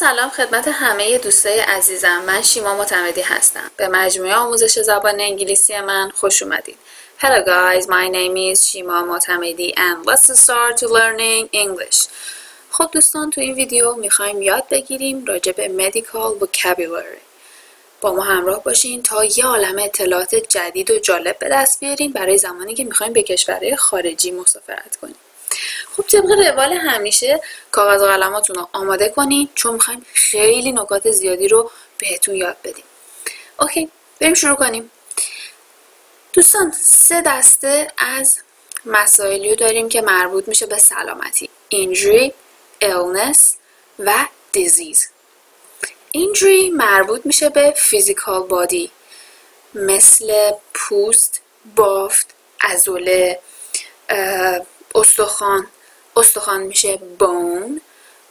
سلام خدمت همه دوستای عزیزم. من شیما مطمیدی هستم. به مجموعه آموزش زبان انگلیسی من خوش اومدید. Hello guys, my name is Shima Mothamedi and let's start to learning English. خب دوستان تو این ویدیو میخوایم یاد بگیریم راجع به medical vocabulary. با ما همراه باشین تا یه عالمه اطلاعات جدید و جالب به دست بیارین برای زمانی که میخوایم به کشورهای خارجی مسافرت کنیم. خب طبق روال همیشه کاغذ و قلماتون رو آماده کنین چون میخوایم خیلی نکات زیادی رو بهتون یاد بدیم. اوکی بریم شروع کنیم. دوستان سه دسته از مسائلی داریم که مربوط میشه به سلامتی. Injury, illness و disease. Injury مربوط میشه به physical body مثل پوست، بافت، عضله، استخوان میشه bone،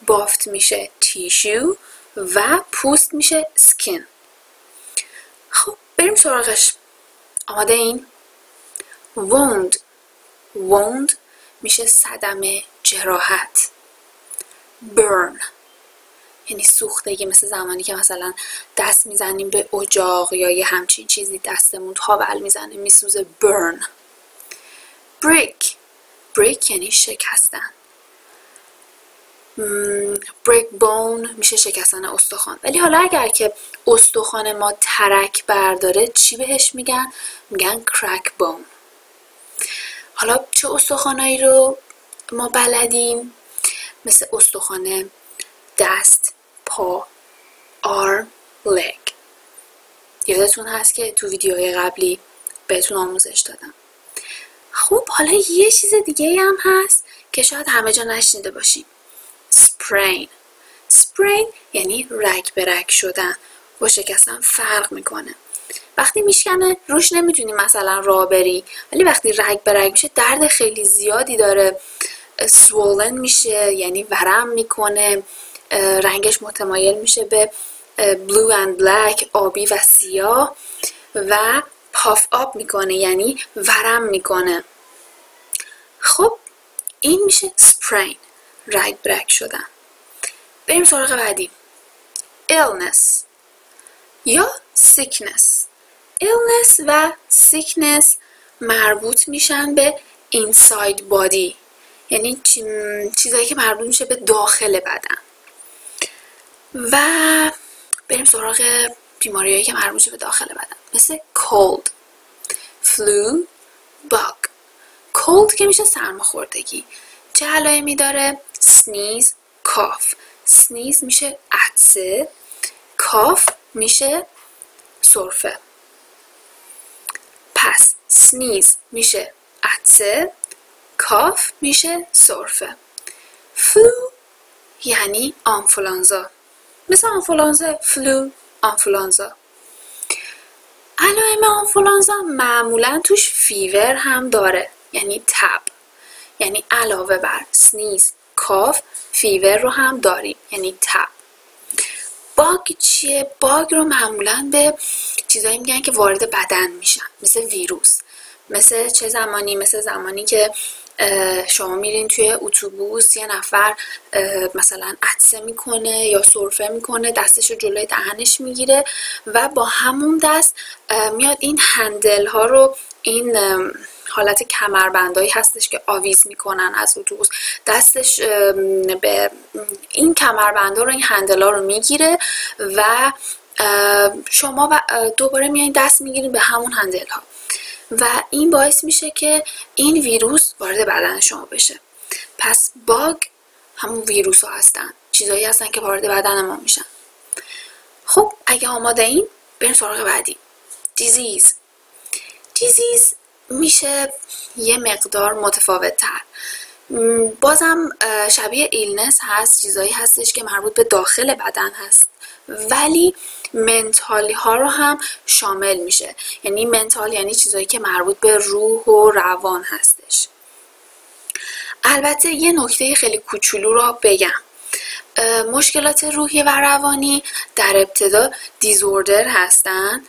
بافت میشه tissue و پوست میشه skin. خب بریم سراغش. آماده این؟ wound میشه صدمه، جراحت. burn یعنی سوختگی، مثل زمانی که مثلا دست میزنیم به اجاق یا یه همچین چیزی دستمون تاول میزنه میسوزه burn. break یعنی شکستن. break bone میشه شکستن استخوان. ولی حالا اگر که استخوان ما ترک برداره چی بهش میگن؟ میگن crack bone. حالا چه استخوانایی رو ما بلدیم؟ مثل استخوان دست، پا، arm، leg. یادتون هست که تو ویدیوهای قبلی بهتون آموزش دادم. خب حالا یه چیز دیگه هم هست که شاید همه جا نشنیده باشیم. sprain یعنی رگ به رگ شدن. با شکستن فرق میکنه. وقتی میشکنه روش نمیتونی مثلا راه بری، ولی وقتی رگ به رگ میشه درد خیلی زیادی داره. swollen میشه یعنی ورم میکنه، رنگش متمایل میشه به blue and black، آبی و سیاه، و puff up میکنه یعنی ورم میکنه. خب این میشه sprain، رگ به رگ شدن. بریم سراغ بعدی. illness یا sickness. illness و sickness مربوط میشن به inside body یعنی چیزایی که مربوط میشه به داخل بدن. و بریم سراغ بیماریایی که مربوط میشه به داخل بدن مثل cold، flu، bug. cold که میشه سرماخوردگی. چه علائمی داره؟ sneeze، cough. sneeze میشه عطسه، cough میشه سرفه. پس sneeze میشه عطسه، cough میشه سرفه. flu یعنی آنفولانزا، مثل آنفولانزا flu، آنفولانزا. علائم آنفولانزا معمولا توش فیور هم داره یعنی تب، یعنی علاوه بر sneeze، cough فیور رو هم داریم یعنی تب. باگ چیه؟ باگ رو معمولا به چیزایی میگن که وارد بدن میشن مثل ویروس. مثل چه زمانی؟ مثل زمانی که شما میرین توی اتوبوس یه نفر مثلا عطسه میکنه یا سرفه میکنه، دستش رو جلوی دهنش میگیره و با همون دست میاد این هندل ها رو، این حالت کمربندایی هستش که آویز میکنن از اتوبوس، دستش به این کمربندا رو، این هندلا رو میگیره و شما دوباره میایین دست میگیرین به همون هندل ها و این باعث میشه که این ویروس وارد بدن شما بشه. پس باگ همون ویروس ها هستن، چیزایی هستن که وارد بدن ما میشن. خب اگه آماده این بریم سراغ بعدی. دیزیز. دیزیز میشه یه مقدار متفاوت تر، بازم شبیه ایلنس هست، چیزایی هستش که مربوط به داخل بدن هست ولی منتالی ها رو هم شامل میشه. یعنی منتال یعنی چیزایی که مربوط به روح و روان هستش. البته یه نکته خیلی کوچولو رو بگم، مشکلات روحی و روانی در ابتدا دیزوردر هستن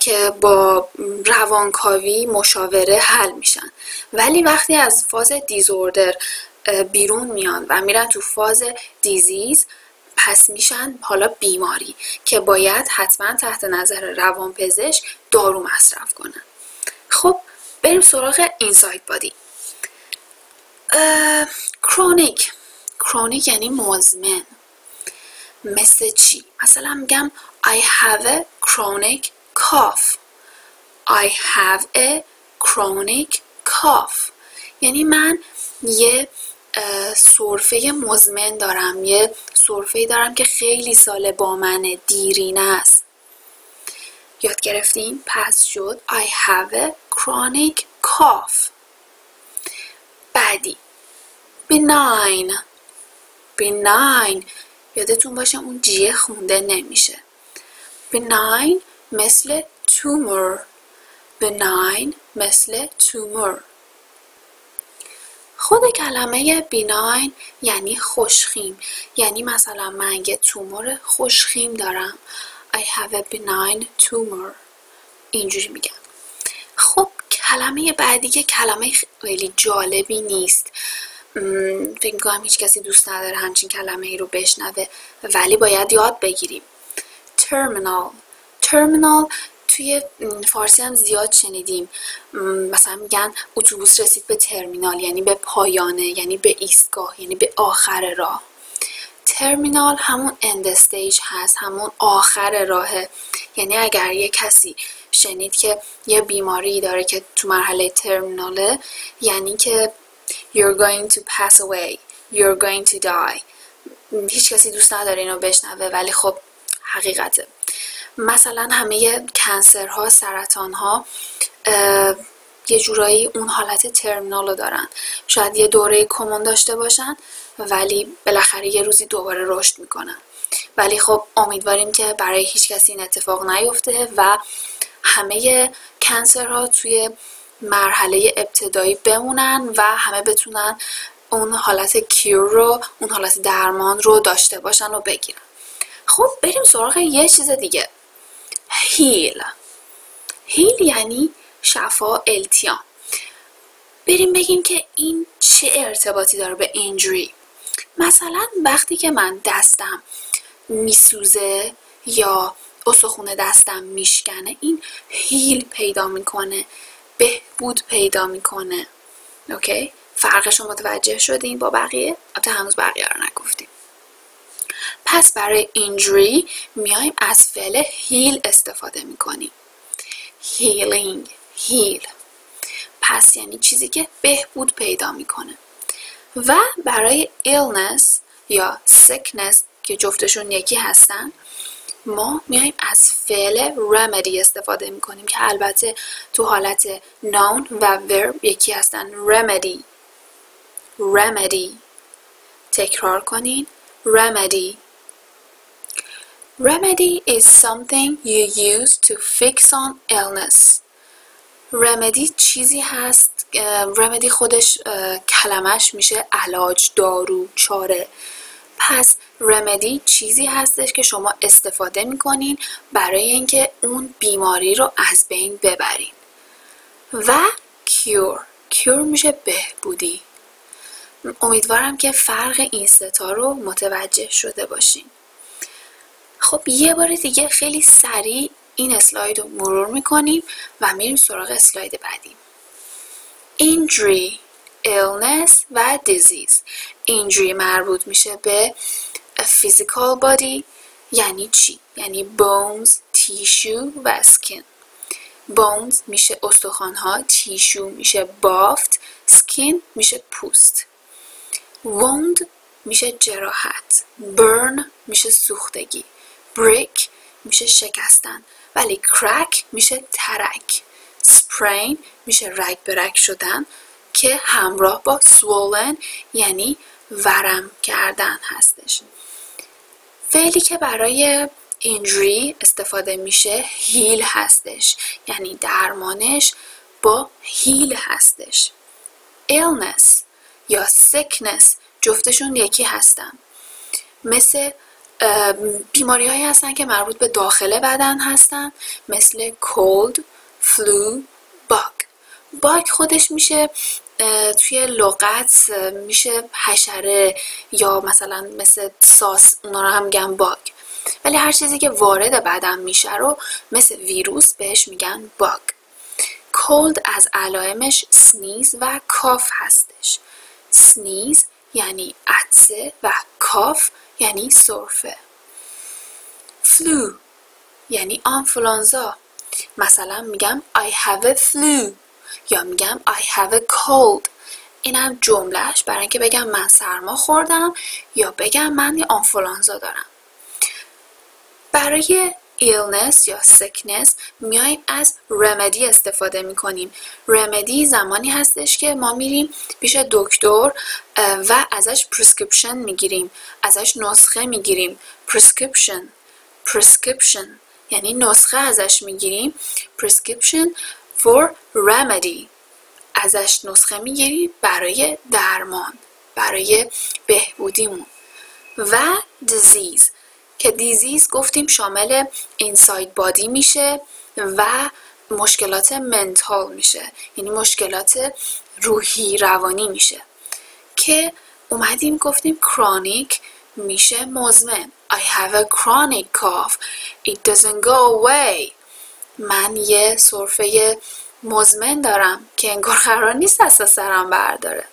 که با روانکاوی، مشاوره حل میشن، ولی وقتی از فاز دیزوردر بیرون میان و میرن تو فاز دیزیز پس میشن حالا بیماری که باید حتما تحت نظر روانپزشک دارو مصرف کنن. خب بریم سراغ اینساید بادی. کرونیک یعنی مزمن. مثل چی؟ مثلا میگم I have a chronic cough. I have a chronic cough. یعنی من یه سرفه مزمن دارم، یه سرفه دارم که خیلی ساله با منه، دیرینه است. یاد گرفتیم؟ پس شد I have a chronic cough. بعدی benign. یادتون باشه اون جیه خونده نمیشه. benign مثل تومور. benign مثل تومور. خود کلمه بیناین یعنی خوشخیم، یعنی مثلا من یه تومور خوشخیم دارم. I have a benign tumor. اینجوری میگم. خب کلمه بعدی که کلمه خیلی جالبی نیست، فکر میکنم هیچ کسی دوست نداره همچین کلمه ای رو بشنوه، ولی باید یاد بگیریم. terminal توی فارسی هم زیاد شنیدیم. مثلا میگن اتوبوس رسید به ترمینال، یعنی به پایانه، یعنی به ایستگاه، یعنی به آخر راه. ترمینال همون اند استیج هست، همون آخر راهه. یعنی اگر یه کسی شنید که یه بیماری داره که تو مرحله ترمیناله، یعنی که you're going to pass away, you're going to die. هیچ کسی دوست نداره اینو بشنوه، ولی خب حقیقته. مثلا همه کنسرها، سرطانها یه جورایی اون حالت ترمینال رو دارن. شاید یه دوره کمون داشته باشن، ولی بالاخره یه روزی دوباره رشد میکنن. ولی خب امیدواریم که برای هیچ کسی این اتفاق نیفته و همه کنسرها توی مرحله ابتدایی بمونن و همه بتونن اون حالت کیور رو، اون حالت درمان رو داشته باشن و بگیرن. خب بریم سراغ یه چیز دیگه. هیل یعنی شفا، التیام. بریم بگیم که این چه ارتباطی داره به اینجوری. مثلا وقتی که من دستم میسوزه یا استخون دستم میشکنه، این هیل پیدا میکنه، بهبود پیدا میکنه. اوکی؟ فرقش رو متوجه شدیم با بقیه؟ البته هنوز بقیه رو نگفتیم. پس برای اینجوری میایم از فعل هیل استفاده میکنیم. healing، هیل. پس یعنی چیزی که بهبود پیدا میکنه. و برای illness یا sickness که جفتشون یکی هستن، ما میایم از فعل remedy استفاده میکنیم که البته تو حالت noun و verb یکی هستن. remedy تکرار کنین. Remedy is something you use to fix on illness. remedy چیزی هست. remedy خودش کلمش میشه علاج، دارو، چاره. پس remedy چیزی هستش که شما استفاده میکنین برای اینکه اون بیماری رو از بین ببرین. و cure میشه بهبودی. امیدوارم که فرق این ستا رو متوجه شده باشین. خب یه بار دیگه خیلی سریع این اسلاید رو مرور میکنیم و میریم سراغ اسلاید بعدی. injury، illness و disease. injury مربوط میشه به physical body. یعنی چی؟ یعنی bones، tissue و skin. bones میشه استخوان‌ها، tissue میشه بافت، skin میشه پوست. wound میشه جراحت، burn میشه سوختگی، break میشه شکستن، ولی crack میشه ترک، sprain میشه رگ به رگ شدن که همراه با swollen یعنی ورم کردن هستش. فعلی که برای injury استفاده میشه heal هستش، یعنی درمانش با heal هستش. illness یا sickness جفتشون یکی هستن. مثل بیماری هایی هستن که مربوط به داخل بدن هستن، مثل cold، flu، bug. باگ خودش میشه توی لغت میشه حشره یا مثلا مثل ساس، اونا رو هم میگن باگ. ولی هر چیزی که وارد بدن میشه رو مثل ویروس بهش میگن باگ. cold از علائمش sneeze و cough هستش. sneeze یعنی عطسه و cough یعنی سرفه. flu یعنی آنفولانزا. مثلا میگم I have a flu یا میگم I have a cold. اینم جملهش برای اینکه بگم من سرما خوردم یا بگم من یه آنفولانزا دارم. برای illness یا sickness میایم از remedy استفاده میکنیم. remedy زمانی هستش که ما میریم پیش دکتر و ازش prescription میگیریم، ازش نسخه میگیریم. prescription یعنی نسخه ازش میگیریم. prescription for remedy، ازش نسخه میگیریم برای درمان، برای بهبودیمون. و disease که دیزیز گفتیم شامل اینساید بادی میشه و مشکلات منتال میشه، یعنی مشکلات روحی روانی میشه. که اومدیم گفتیم کرونیک میشه مزمن. I have a chronic cough. It doesn't go away. من یه سرفه مزمن دارم که انگار قرار نیست از سرم برداره.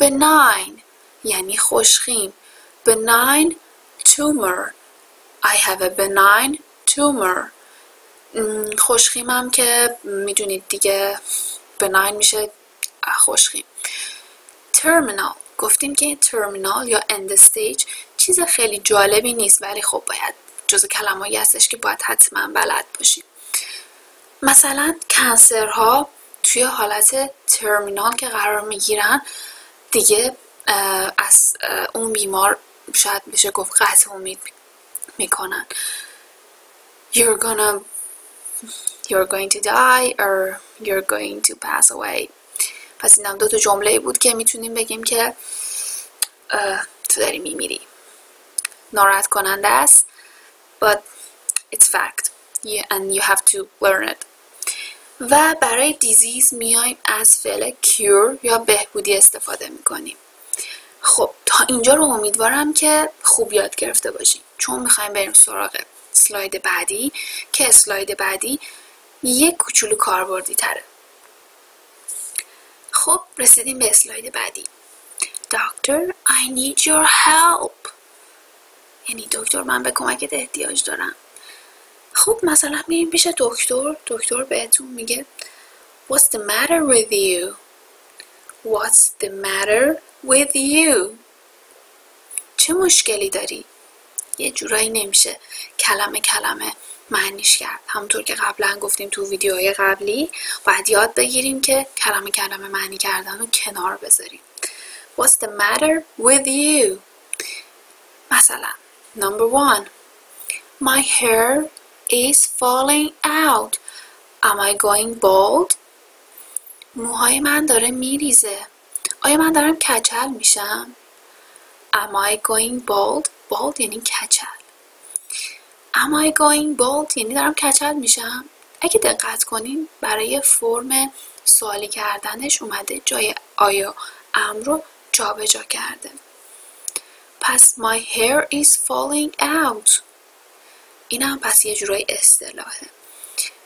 benign یعنی خوشخیم. benign tumor. I have a benign tumor. خوشخیمم که میدونید دیگه، benign میشه خوشخیم. terminal گفتیم که terminal یا end stage چیز خیلی جالبی نیست، ولی خب باید جز کلمه‌ای هستش که باید حتما بلد باشیم. مثلا کنسرها توی حالت terminal که قرار میگیرن دیگه از اون بیمار شاید بشه گفت قطع امید میکنن. You're going to die or you're going to pass away. پس این هم دو تا جمله بود که میتونیم بگیم که تو داری میمیری. ناراحت کننده است but it's fact and you have to learn it. و برای دیزیز میایم از فعل cure یا بهبودی استفاده میکنیم. خب تا اینجا رو امیدوارم که خوب یاد گرفته باشین، چون میخوایم بریم سراغ اسلاید بعدی که اسلاید بعدی یک کوچولو کاربردی تره. خب رسیدیم به اسلاید بعدی. Doctor, I need your help. یعنی دکتر من به کمکت احتیاج دارم. خب مثلا میریم پیش دکتر، دکتر بهتون میگه What's the matter with you? What's the matter with you؟ چه مشکلی داری؟ یه جورایی نمیشه کلمه کلمه معنیش کرد. همونطور که قبلا گفتیم تو ویدیوهای قبلی، باید یاد بگیریم که کلمه کلمه معنی کردن رو کنار بذاریم. What's the matter with you؟ مثلا Number 1 My hair is falling out. Am I going bald؟ موهای من داره میریزه. آیا من دارم کچل میشم؟ Am I going bald؟ bald یعنی کچل. Am I going bald یعنی دارم کچل میشم. اگه دقت کنیم برای فرم سوالی کردنش اومده جای آیا ام رو جابجا کرده. پس my hair is falling out. این هم پس یه جورای اصطلاحه.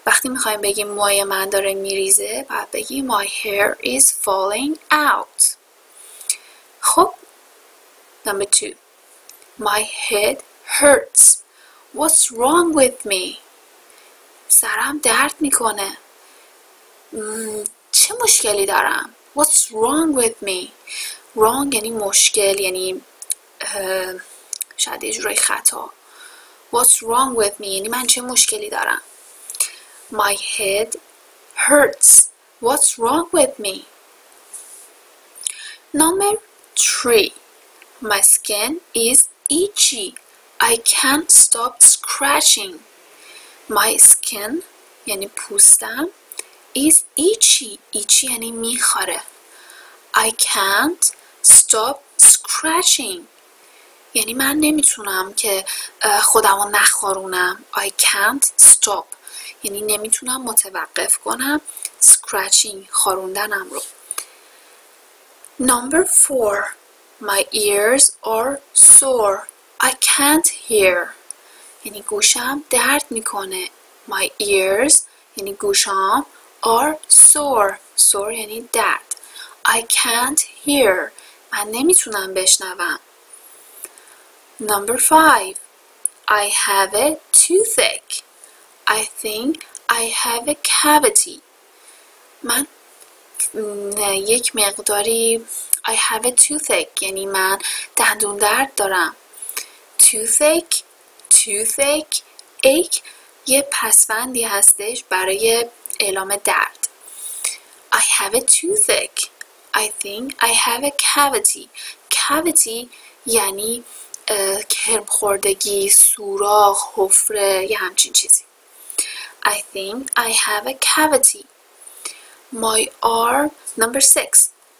وقتی میخوایم بگیم موهای من داره میریزه، باید بگیم my hair is falling out. خب Number 2 My head hurts. What's wrong with me? سرم درد میکنه. چه مشکلی دارم؟ What's wrong with me? wrong یعنی مشکل، یعنی شاید یه جورای خطا. What's wrong with me یعنی من چه مشکلی دارم. My head hurts. What's wrong with me? Number 3. My skin is itchy. I can't stop scratching. My skin یعنی پوستم، is itchy. itchy یعنی میخاره. I can't stop scratching. یعنی من نمیتونم که خودمو نخارونم. I can't stop. یعنی نمیتونم متوقف کنم. scratching خاروندنم رو. Number 4. My ears are sore. I can't hear. یعنی گوشم درد میکنه. My ears یعنی گوشم are sore. Sore یعنی درد. I can't hear. من نمیتونم بشنوم. Number 5. I have a toothache. I think I have a cavity. من یک مقداری I have a toothache یعنی من دندون درد دارم. Toothache ache یه پسوندی هستش برای اعلام درد. I have a toothache. I think I have a cavity. Cavity یعنی کرم خوردگی، سوراخ، حفره، یه همچین چیزی. I think I have a cavity. My arm, number 6.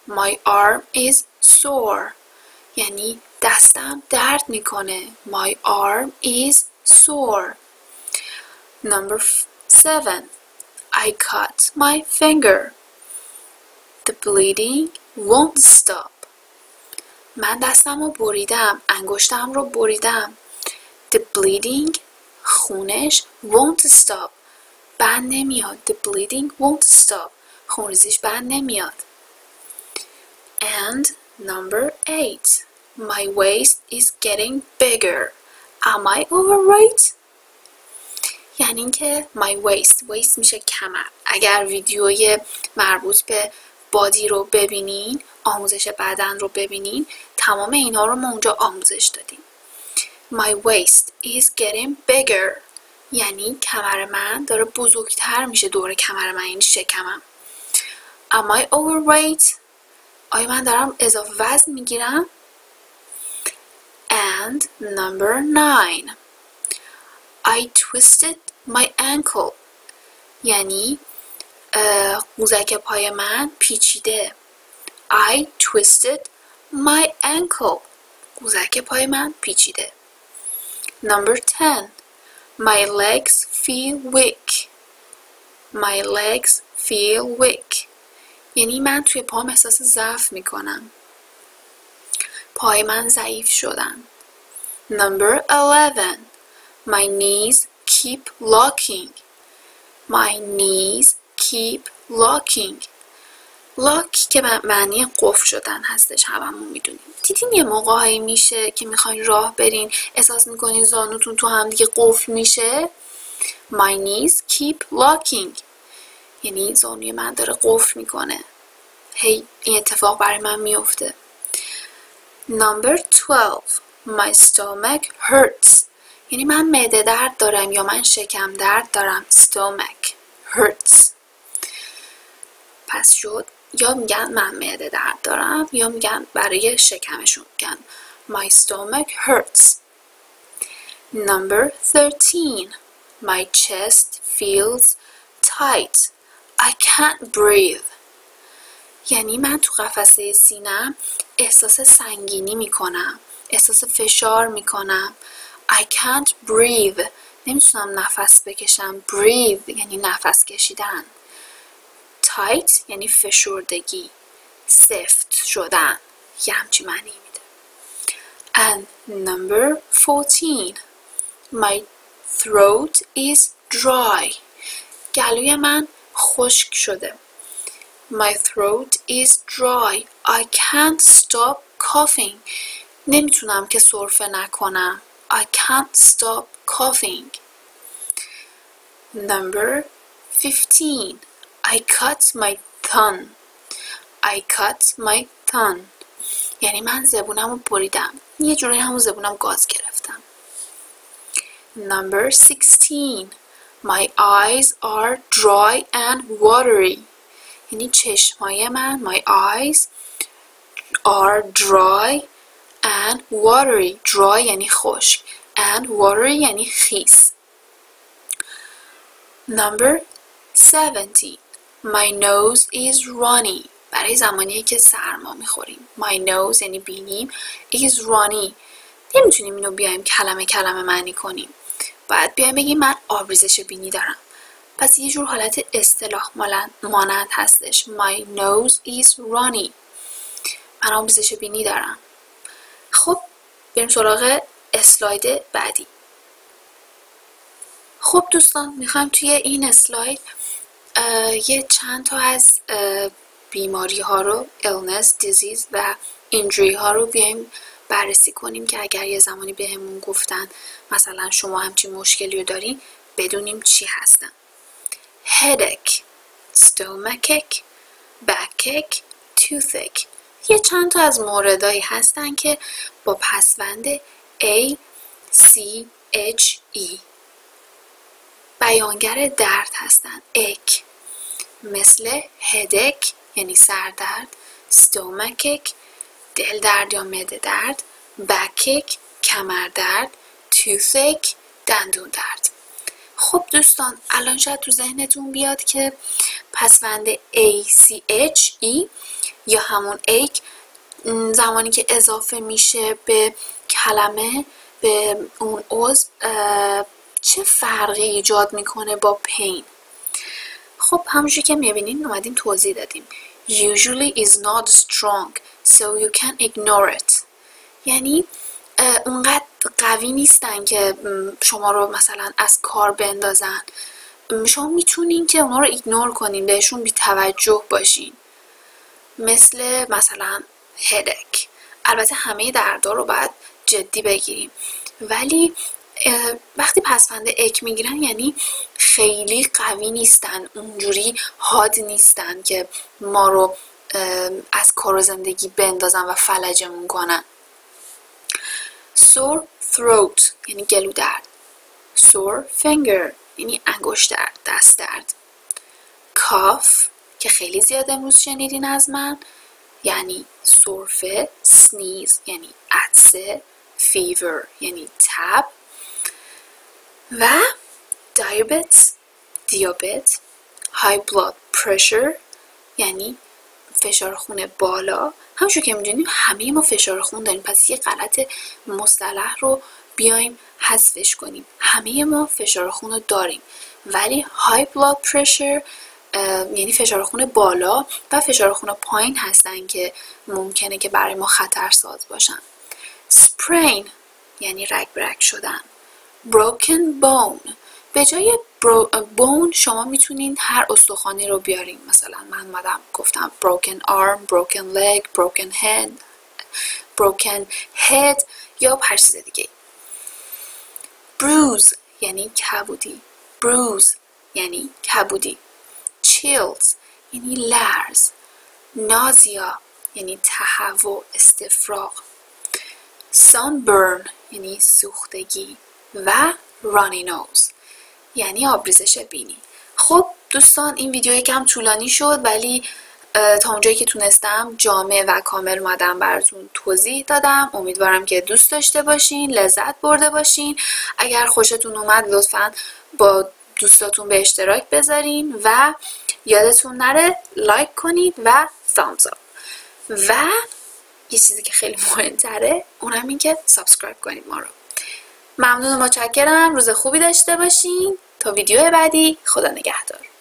My arm is sore. یعنی دستم درد میکنه. My arm is sore. Number 7. I cut my finger. The bleeding won't stop. من دستم رو بریدم. انگشتم رو بریدم. The bleeding خونش won't stop. بند نمیاد. The bleeding won't stop. خونریزیش بند نمیاد. And number 8. My waist is getting bigger. Am I overweight? یعنی اینکه my waist میشه کمر. اگر ویدیوی مربوط به بادی رو ببینین، آموزش بدن رو ببینین، تمام اینا رو ما اونجا آموزش دادیم. My waist is getting bigger. یعنی کمر من داره بزرگتر میشه، دور کمر من یعنی شکمم. Am I overweight? آیا من دارم اضافه وزن میگیرم؟ And number 9. I twisted my ankle. یعنی قوزک پای من پیچیده. I twisted my ankle. قوزک پای من پیچیده. Number 10. My legs feel weak. My legs feel weak. یعنی من توی پام احساس ضعف میکنم. پای من ضعیف شدن. Number 11. My knees keep locking. My knees keep locking. لاک که معنی قفل شدن هستش، هممون میدونیم. دیدین یه موقعی میشه که میخواین راه برین، احساس میکنین زانوتون تو هم دیگه قفل میشه. My knees keep locking. یعنی زانوی من داره قفل میکنه. هی این اتفاق برای من میفته. Number 12. My stomach hurts. یعنی من معده درد دارم یا من شکم درد دارم. Stomach hurts. پس شد یا میگن من معده درد دارم یا میگن برای شکمشون میگن My stomach hurts. Number 13. My chest feels tight. I can't breathe. یعنی من تو قفسه سینم احساس سنگینی میکنم. احساس فشار میکنم. I can't breathe. نمیتونم نفس بکشم. Breathe یعنی نفس کشیدن. Tight یعنی فشردگی، سفت شدن، یه همچی معنی میده. And number 14. My throat is dry. گلوی من خشک شده. My throat is dry. I can't stop coughing. نمیتونم که سرفه نکنم. I can't stop coughing. Number 15. I cut my tongue. I cut my tongue. یعنی من زبونم رو بریدم. یه جوری همون زبونم گاز گرفتم. Number 16. My eyes are dry and watery. یعنی چشمای من my eyes are dry and watery. Dry یعنی خشک. And watery یعنی خیس. Number 17. My nose is runny. برای زمانیه که سرما میخوریم. My nose یعنی بینیم. Is runny. نمیتونیم اینو بیایم کلمه کلمه معنی کنیم. باید بیایم بگیم من آبریزش بینی دارم. پس یه جور حالت اصطلاح مانند هستش. My nose is runny. من آموزش بینی دارم. خب بریم سراغ اسلاید بعدی. خب دوستان میخوایم توی این اسلاید یه چند تا از بیماری ها رو illness, disease و injury ها رو بیایم بررسی کنیم که اگر یه زمانی به همون گفتن مثلا شما همچین مشکلی رو دارین بدونیم چی هستن. headache, stomachache, backache, toothache یه چند تا از موردایی هستن که با پسوند A, C, H, E بیانگر درد هستند. اک مثل هدک یعنی سردرد، ستومکک دل درد یا معده درد، بکک کمر درد، توثک دندون درد. خب دوستان الان شاید تو ذهنتون بیاد که پسوند ACHE یا همون اک زمانی که اضافه میشه به کلمه به اون عضو چه فرقی ایجاد میکنه با pain. خب همونجوری که میبینین اومدیم توضیح دادیم. usually is not strong so you can ignore it. یعنی اونقدر قوی نیستن که شما رو مثلا از کار بندازن. شما میتونین که اونا رو ایگنور کنین، بهشون بی‌توجه باشین. مثل مثلا headache. البته همه دردا رو باید جدی بگیریم. ولی وقتی پسوند اک میگیرن یعنی خیلی قوی نیستن، اونجوری حاد نیستن که ما رو از کار و زندگی بندازن و فلجمون کنن. sore throat یعنی گلو درد، sore finger یعنی انگشت درد، دست درد، cough که خیلی زیاد امروز شنیدین از من یعنی سرفه، sneeze یعنی عطسه، fever یعنی تب و دیابت، های بلاد پرشر یعنی فشار خون بالا. همونجور که میدونیم همه ما فشار خون داریم، پس یه غلط مصطلح رو بیایم حذفش کنیم. همه ما فشار خون رو داریم ولی های بلاد پرشر یعنی فشار خون بالا و فشار خون پایین هستن که ممکنه که برای ما خطرساز باشن. sprain یعنی رگ برگ شدن. broken bone به جای bone شما میتونین هر استخوانی رو بیارین. مثلا من اومدم گفتم broken arm, broken leg, broken head یا هر چیز دیگه. bruise یعنی کبودی، chills یعنی لرز، nausea یعنی تهوع استفراغ، sunburn یعنی سوختگی و رانی نوز یعنی آبریزش بینی. خب دوستان این ویدیو یکم طولانی شد ولی تا اونجایی که تونستم جامع و کامل اومدم براتون توضیح دادم. امیدوارم که دوست داشته باشین، لذت برده باشین. اگر خوشتون اومد لطفاً با دوستاتون به اشتراک بذارین و یادتون نره لایک کنید و thumbs up. و یه چیزی که خیلی مهمتره اونم این که سابسکرایب کنید ما رو. ممنون و متشکرم. روز خوبی داشته باشین. تا ویدیو بعدی خدا نگهدار.